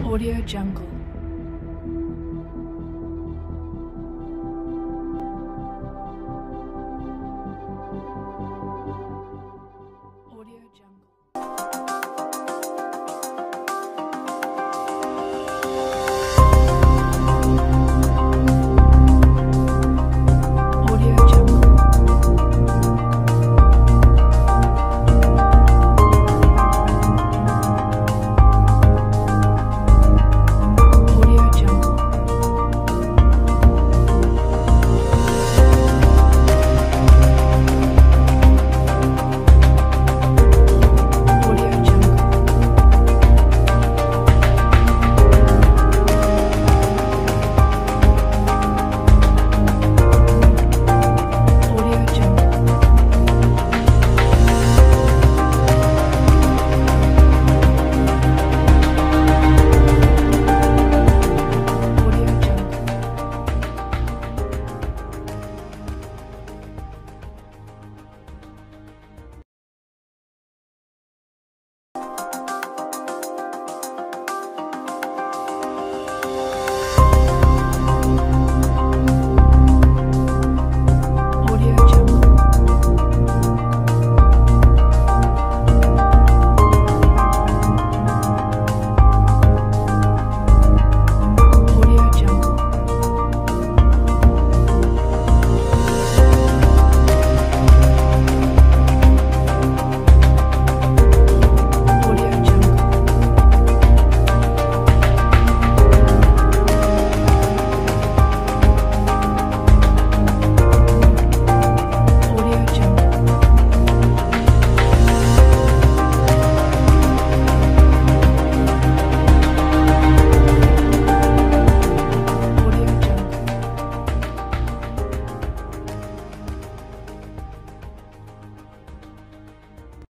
AudioJungle.